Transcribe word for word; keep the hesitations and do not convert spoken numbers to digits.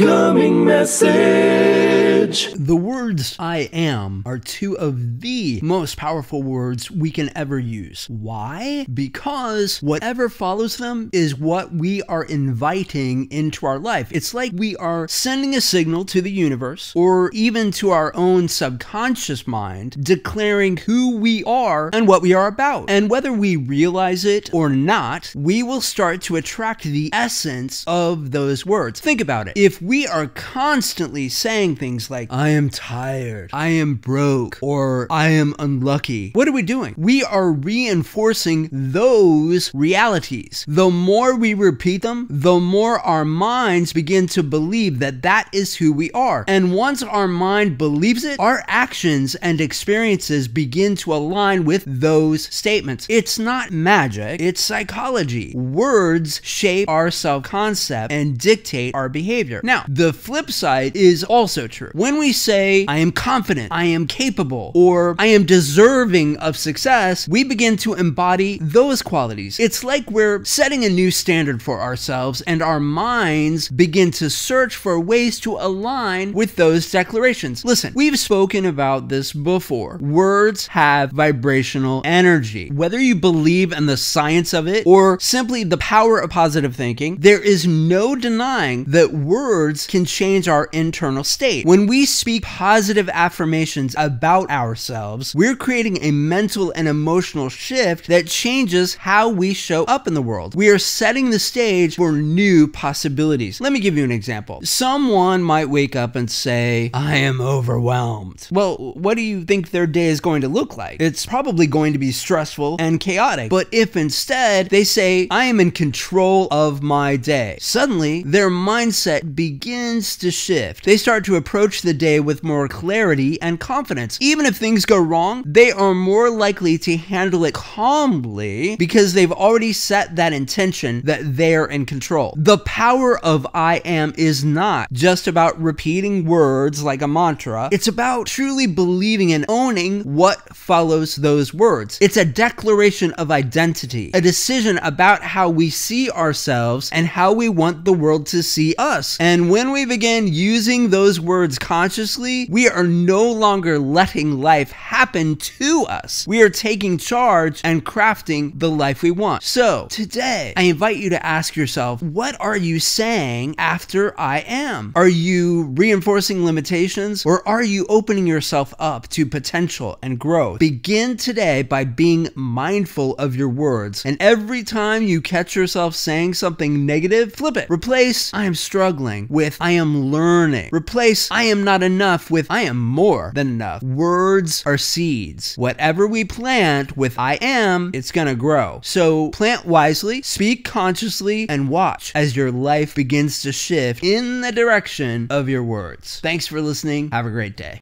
Incoming message. The words I am are two of the most powerful words we can ever use. Why? Because whatever follows them is what we are inviting into our life. It's like we are sending a signal to the universe or even to our own subconscious mind, declaring who we are and what we are about. And whether we realize it or not, we will start to attract the essence of those words. Think about it. If we are constantly saying things like, I am tired, I am broke, or I am unlucky, what are we doing? We are reinforcing those realities. The more we repeat them, the more our minds begin to believe that that is who we are. And once our mind believes it, our actions and experiences begin to align with those statements. It's not magic, it's psychology. Words shape our self-concept and dictate our behavior. Now, the flip side is also true. When we say, I am confident, I am capable, or I am deserving of success, we begin to embody those qualities. It's like we're setting a new standard for ourselves, and our minds begin to search for ways to align with those declarations. Listen, we've spoken about this before. Words have vibrational energy. Whether you believe in the science of it or simply the power of positive thinking, there is no denying that words can change our internal state. When we speak positive affirmations about ourselves, we're creating a mental and emotional shift that changes how we show up in the world. We are setting the stage for new possibilities. Let me give you an example. Someone might wake up and say, I am overwhelmed. Well, what do you think their day is going to look like? It's probably going to be stressful and chaotic. But if instead they say, I am in control of my day, suddenly their mindset begins to shift. They start to approach the day with more clarity and confidence. Even if things go wrong, they are more likely to handle it calmly because they've already set that intention that they're in control. The power of I am is not just about repeating words like a mantra. It's about truly believing and owning what follows those words. It's a declaration of identity, a decision about how we see ourselves and how we want the world to see us. And when we begin using those words consciously, we are no longer letting life happen to us. We are taking charge and crafting the life we want. So today, I invite you to ask yourself, what are you saying after I am? Are you reinforcing limitations, or are you opening yourself up to potential and growth? Begin today by being mindful of your words, and every time you catch yourself saying something negative, flip it. Replace I am struggling with I am learning. Replace I am not enough with I am more than enough. Words are seeds. Whatever we plant with I am, it's gonna grow. So plant wisely, speak consciously, and watch as your life begins to shift in the direction of your words. Thanks for listening. Have a great day.